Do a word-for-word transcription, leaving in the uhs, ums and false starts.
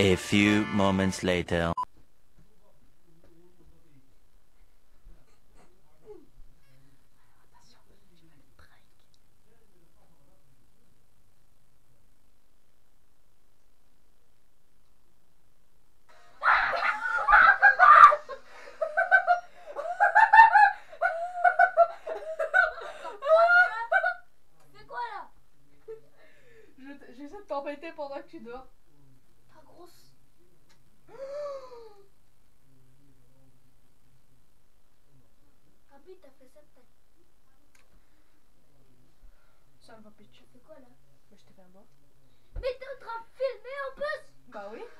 A few moments later. J'essaie de t'embêter pendant que tu dors. Ta grosse. Ah oui, t'as fait ça peut-être. Ça va pas péter. Tu fais quoi là? Bah je t'ai fait un mort. Mais t'es en train de filmer en plus. Bah oui.